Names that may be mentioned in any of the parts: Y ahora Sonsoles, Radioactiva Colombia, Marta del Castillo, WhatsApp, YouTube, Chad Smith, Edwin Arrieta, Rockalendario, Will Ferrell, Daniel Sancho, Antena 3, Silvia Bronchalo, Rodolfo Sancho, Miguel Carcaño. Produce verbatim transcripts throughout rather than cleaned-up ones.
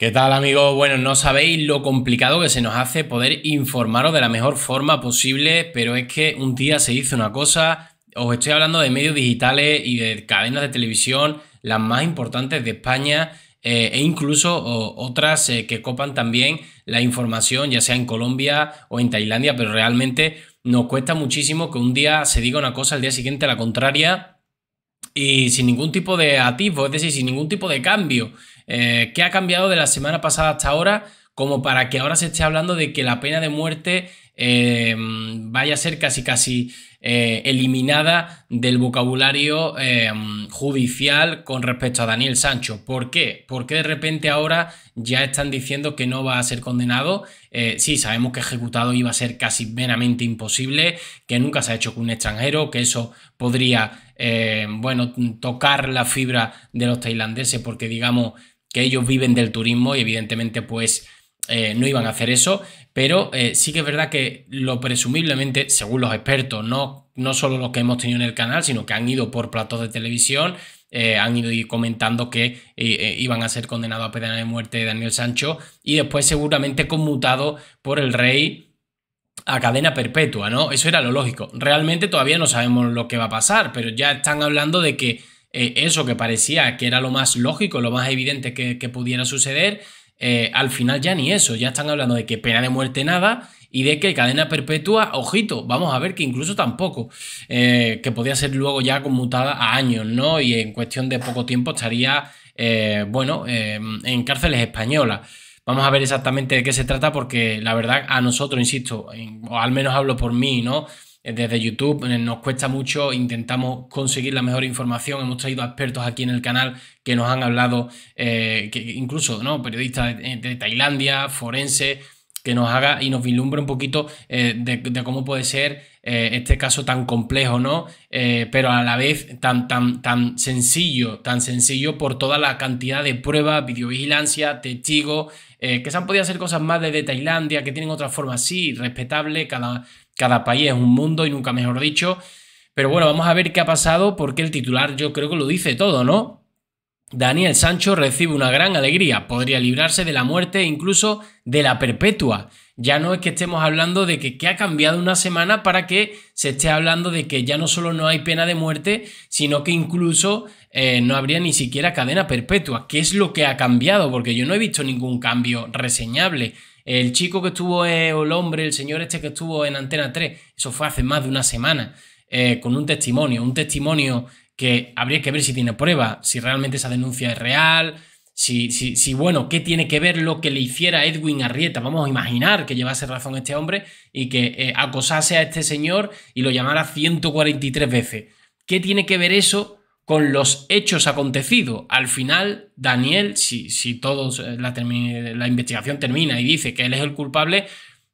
¿Qué tal, amigos? Bueno, no sabéis lo complicado que se nos hace poder informaros de la mejor forma posible, pero es que un día se hizo una cosa. Os estoy hablando de medios digitales y de cadenas de televisión, las más importantes de España, eh, e incluso o, otras eh, que copan también la información, ya sea en Colombia o en Tailandia, pero realmente nos cuesta muchísimo que un día se diga una cosa, al día siguiente la contraria, y sin ningún tipo de atisbo, es decir, sin ningún tipo de cambio. Eh, ¿Qué ha cambiado de la semana pasada hasta ahora como para que ahora se esté hablando de que la pena de muerte eh, vaya a ser casi casi eh, eliminada del vocabulario eh, judicial con respecto a Daniel Sancho? ¿Por qué? ¿Por qué de repente ahora ya están diciendo que no va a ser condenado? Eh, sí, sabemos que ejecutado iba a ser casi meramente imposible, que nunca se ha hecho con un extranjero, que eso podría... Eh, bueno, tocar la fibra de los tailandeses, porque digamos que ellos viven del turismo y evidentemente pues eh, no iban a hacer eso, pero eh, sí que es verdad que lo presumiblemente, según los expertos, no, no solo los que hemos tenido en el canal, sino que han ido por platos de televisión, eh, han ido comentando que eh, iban a ser condenados a pena de muerte de Daniel Sancho y después seguramente conmutado por el rey a cadena perpetua, ¿no? Eso era lo lógico. Realmente todavía no sabemos lo que va a pasar, pero ya están hablando de que eh, eso que parecía que era lo más lógico, lo más evidente que, que pudiera suceder, eh, al final ya ni eso. Ya están hablando de que pena de muerte nada y de que cadena perpetua, ojito, vamos a ver que incluso tampoco, eh, que podía ser luego ya conmutada a años, ¿no? Y en cuestión de poco tiempo estaría, eh, bueno, eh, en cárceles españolas. Vamos a ver exactamente de qué se trata, porque la verdad a nosotros, insisto, en, o al menos hablo por mí, ¿no? Desde YouTube nos cuesta mucho, intentamos conseguir la mejor información, hemos traído expertos aquí en el canal que nos han hablado, eh, que incluso, ¿no? Periodistas de, de Tailandia, forenses, que nos haga y nos vislumbre un poquito eh, de, de cómo puede ser eh, este caso tan complejo, ¿no? Eh, pero a la vez tan, tan, tan sencillo, tan sencillo por toda la cantidad de pruebas, videovigilancia, testigos, eh, que se han podido hacer cosas más desde Tailandia, que tienen otra forma, sí, respetable, cada, cada país es un mundo y nunca mejor dicho. Pero bueno, vamos a ver qué ha pasado, porque el titular yo creo que lo dice todo, ¿no? Daniel Sancho recibe una gran alegría, podría librarse de la muerte e incluso de la perpetua. Ya no es que estemos hablando de que, que ha cambiado una semana para que se esté hablando de que ya no solo no hay pena de muerte, sino que incluso eh, no habría ni siquiera cadena perpetua. ¿Qué es lo que ha cambiado? Porque yo no he visto ningún cambio reseñable. El chico que estuvo, eh, o el hombre, el señor este que estuvo en Antena tres, eso fue hace más de una semana, eh, con un testimonio, un testimonio... que habría que ver si tiene prueba, si realmente esa denuncia es real, si, si, si, bueno, qué tiene que ver lo que le hiciera Edwin Arrieta. Vamos a imaginar que llevase razón este hombre y que eh, acosase a este señor y lo llamara ciento cuarenta y tres veces. ¿Qué tiene que ver eso con los hechos acontecidos? Al final, Daniel, si, si todos la, la investigación termina y dice que él es el culpable,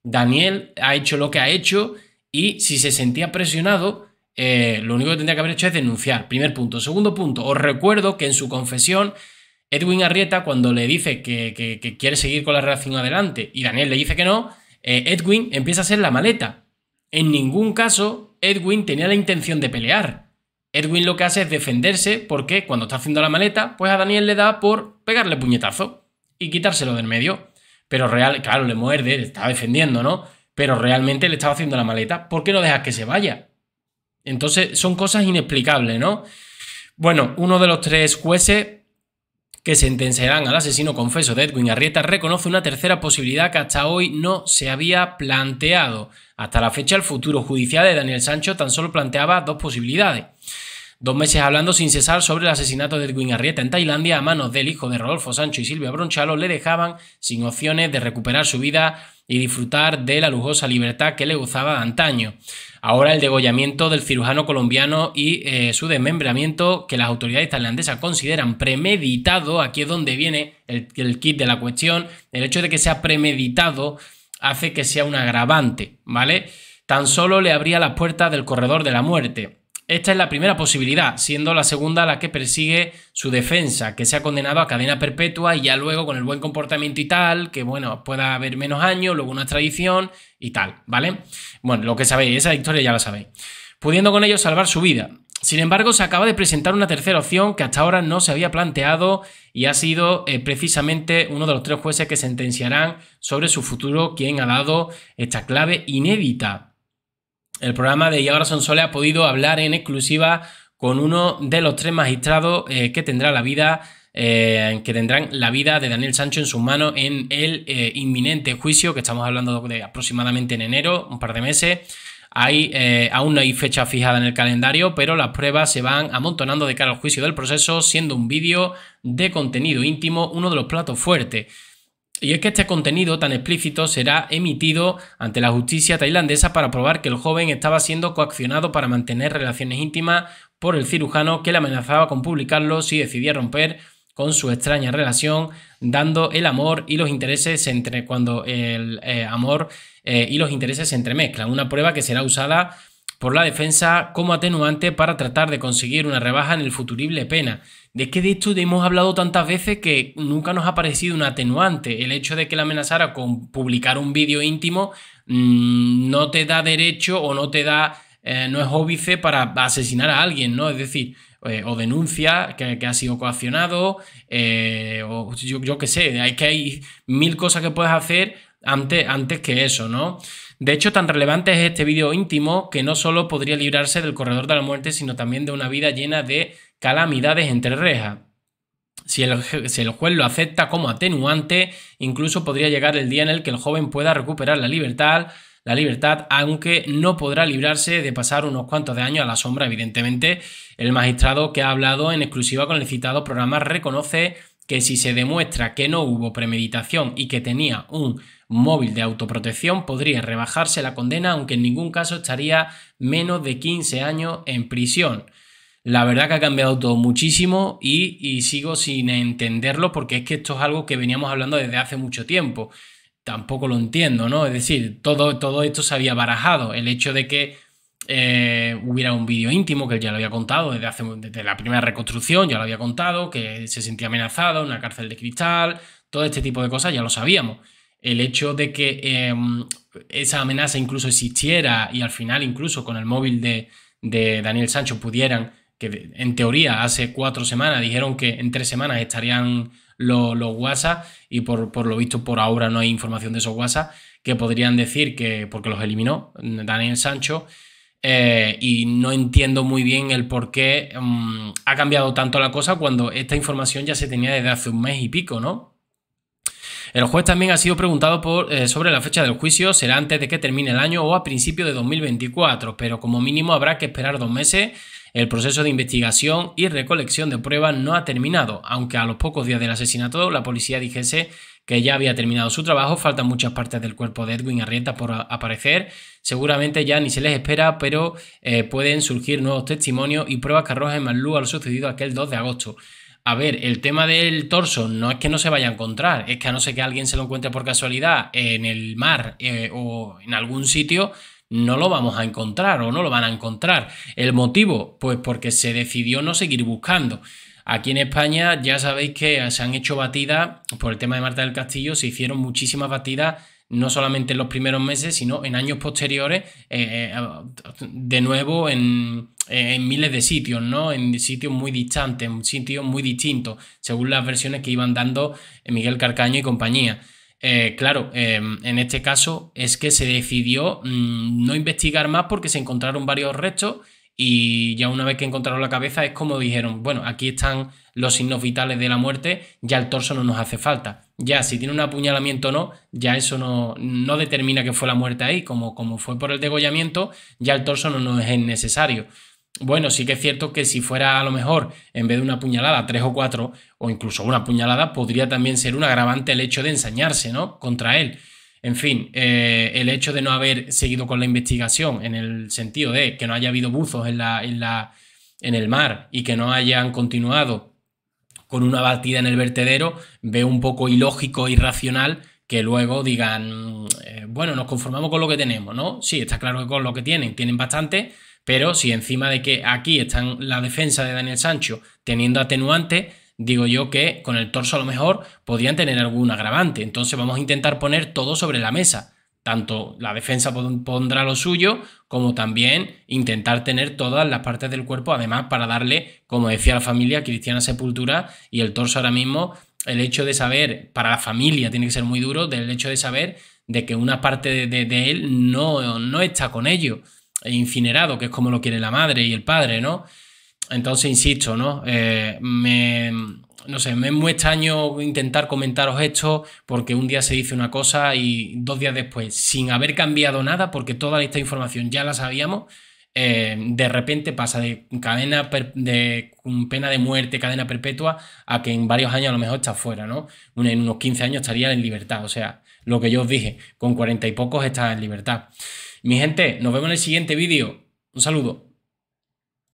Daniel ha hecho lo que ha hecho y si se sentía presionado... Eh, lo único que tendría que haber hecho es denunciar. Primer punto. Segundo punto, os recuerdo que en su confesión Edwin Arrieta, cuando le dice que, que, que quiere seguir con la relación adelante y Daniel le dice que no, eh, Edwin empieza a hacer la maleta. En ningún caso Edwin tenía la intención de pelear. Edwin lo que hace es defenderse, porque cuando está haciendo la maleta, pues a Daniel le da por pegarle puñetazo y quitárselo del medio. Pero real, claro, le muerde, le está defendiendo, ¿no? Pero realmente le estaba haciendo la maleta. ¿Por qué no dejas que se vaya? Entonces son cosas inexplicables, ¿no? Bueno, uno de los tres jueces que sentenciarán al asesino confeso de Edwin Arrieta reconoce una tercera posibilidad que hasta hoy no se había planteado. Hasta la fecha, el futuro judicial de Daniel Sancho tan solo planteaba dos posibilidades. Dos meses hablando sin cesar sobre el asesinato de Edwin Arrieta en Tailandia a manos del hijo de Rodolfo Sancho y Silvia Bronchalo le dejaban sin opciones de recuperar su vida y disfrutar de la lujosa libertad que le gozaba de antaño. Ahora el degollamiento del cirujano colombiano y eh, su desmembramiento, que las autoridades tailandesas consideran premeditado, aquí es donde viene el, el kit de la cuestión, el hecho de que sea premeditado hace que sea un agravante, ¿vale? Tan solo le abría las puertas del corredor de la muerte. Esta es la primera posibilidad, siendo la segunda la que persigue su defensa, que sea condenado a cadena perpetua y ya luego con el buen comportamiento y tal, que bueno, pueda haber menos años, luego una extradición y tal, ¿vale? Bueno, lo que sabéis, esa historia ya la sabéis. Pudiendo con ello salvar su vida. Sin embargo, se acaba de presentar una tercera opción que hasta ahora no se había planteado y ha sido eh, precisamente uno de los tres jueces que sentenciarán sobre su futuro quien ha dado esta clave inédita. El programa de Y ahora Sonsoles ha podido hablar en exclusiva con uno de los tres magistrados eh, que tendrá la vida eh, que tendrán la vida de Daniel Sancho en sus manos en el eh, inminente juicio, que estamos hablando de aproximadamente en enero, un par de meses. Hay, eh, aún no hay fecha fijada en el calendario, pero las pruebas se van amontonando de cara al juicio del proceso, siendo un vídeo de contenido íntimo uno de los platos fuertes. Y es que este contenido tan explícito será emitido ante la justicia tailandesa para probar que el joven estaba siendo coaccionado para mantener relaciones íntimas por el cirujano, que le amenazaba con publicarlo si decidía romper con su extraña relación, dando el amor y los intereses entre cuando el eh, amor eh, y los intereses se entremezclan. Una prueba que será usada por la defensa como atenuante para tratar de conseguir una rebaja en el futurible pena. De que de esto hemos hablado tantas veces que nunca nos ha parecido un atenuante. El hecho de que la amenazara con publicar un vídeo íntimo mmm, no te da derecho o no te da eh, no es óbice para asesinar a alguien, ¿no? Es decir, Eh, o denuncia que, que ha sido coaccionado, eh, o yo, yo qué sé, es que hay mil cosas que puedes hacer antes, antes que eso, ¿no? De hecho, tan relevante es este vídeo íntimo que no solo podría librarse del corredor de la muerte, sino también de una vida llena de calamidades entre rejas. Si el, si el juez lo acepta como atenuante, incluso podría llegar el día en el que el joven pueda recuperar la libertad, la libertad, aunque no podrá librarse de pasar unos cuantos de años a la sombra. Evidentemente, el magistrado que ha hablado en exclusiva con el citado programa reconoce que si se demuestra que no hubo premeditación y que tenía un móvil de autoprotección, podría rebajarse la condena, aunque en ningún caso estaría menos de quince años en prisión. La verdad que ha cambiado todo muchísimo y, y sigo sin entenderlo, porque es que esto es algo que veníamos hablando desde hace mucho tiempo. Tampoco lo entiendo, ¿no? Es decir, todo, todo esto se había barajado. El hecho de que eh, hubiera un vídeo íntimo, que ya lo había contado desde, hace, desde la primera reconstrucción, ya lo había contado, que se sentía amenazado, una cárcel de cristal, todo este tipo de cosas ya lo sabíamos. El hecho de que eh, esa amenaza incluso existiera y al final incluso con el móvil de, de Daniel Sancho pudieran, que en teoría hace cuatro semanas dijeron que en tres semanas estarían los, los WhatsApp, y por, por lo visto por ahora no hay información de esos WhatsApp, que podrían decir que porque los eliminó Daniel Sancho, eh, y no entiendo muy bien el por qué um, ha cambiado tanto la cosa cuando esta información ya se tenía desde hace un mes y pico, ¿no? El juez también ha sido preguntado por, eh, sobre la fecha del juicio. ¿Será antes de que termine el año o a principios de dos mil veinticuatro? Pero como mínimo habrá que esperar dos meses. El proceso de investigación y recolección de pruebas no ha terminado. Aunque a los pocos días del asesinato la policía dijese que ya había terminado su trabajo, faltan muchas partes del cuerpo de Edwin Arrieta por aparecer. Seguramente ya ni se les espera, pero eh, pueden surgir nuevos testimonios y pruebas que arrojen más luz a lo sucedido aquel dos de agosto. A ver, el tema del torso no es que no se vaya a encontrar, es que a no ser que alguien se lo encuentre por casualidad en el mar eh, o en algún sitio, no lo vamos a encontrar o no lo van a encontrar. ¿El motivo? Pues porque se decidió no seguir buscando. Aquí en España ya sabéis que se han hecho batidas, por el tema de Marta del Castillo se hicieron muchísimas batidas, no solamente en los primeros meses, sino en años posteriores, eh, de nuevo en, en miles de sitios, ¿no? En sitios muy distantes, en sitios muy distintos, según las versiones que iban dando Miguel Carcaño y compañía. Eh, claro, eh, en este caso es que se decidió mmm, no investigar más porque se encontraron varios restos, y ya una vez que encontraron la cabeza es como dijeron, bueno, aquí están los signos vitales de la muerte, ya el torso no nos hace falta, ya si tiene un apuñalamiento o no, ya eso no, no determina que fue la muerte ahí, como, como fue por el degollamiento, ya el torso no nos es necesario. Bueno, sí que es cierto que si fuera a lo mejor en vez de una puñalada, tres o cuatro, o incluso una puñalada, podría también ser un agravante el hecho de ensañarse, ¿no? Contra él. En fin, eh, el hecho de no haber seguido con la investigación, en el sentido de que no haya habido buzos en, la, en, la, en el mar y que no hayan continuado con una batida en el vertedero, veo un poco ilógico, irracional, que luego digan, eh, bueno, nos conformamos con lo que tenemos, ¿no? Sí, está claro que con lo que tienen, tienen bastante, pero si encima de que aquí están la defensa de Daniel Sancho teniendo atenuantes, digo yo que con el torso a lo mejor podrían tener algún agravante. Entonces vamos a intentar poner todo sobre la mesa. Tanto la defensa pondrá lo suyo, como también intentar tener todas las partes del cuerpo, además para darle, como decía la familia, cristiana sepultura, y el torso ahora mismo, el hecho de saber, para la familia tiene que ser muy duro, del hecho de saber de que una parte de, de, de él no, no está con ellos, incinerado, que es como lo quiere la madre y el padre, ¿no? Entonces, insisto, ¿no? Eh, me... No sé, me es muy extraño intentar comentaros esto porque un día se dice una cosa y dos días después, sin haber cambiado nada, porque toda esta información ya la sabíamos, eh, de repente pasa de, cadena per, de pena de muerte, cadena perpetua, a que en varios años a lo mejor está fuera, ¿no? En unos quince años estaría en libertad, o sea, lo que yo os dije, con cuarenta y pocos está en libertad. Mi gente, nos vemos en el siguiente vídeo. Un saludo.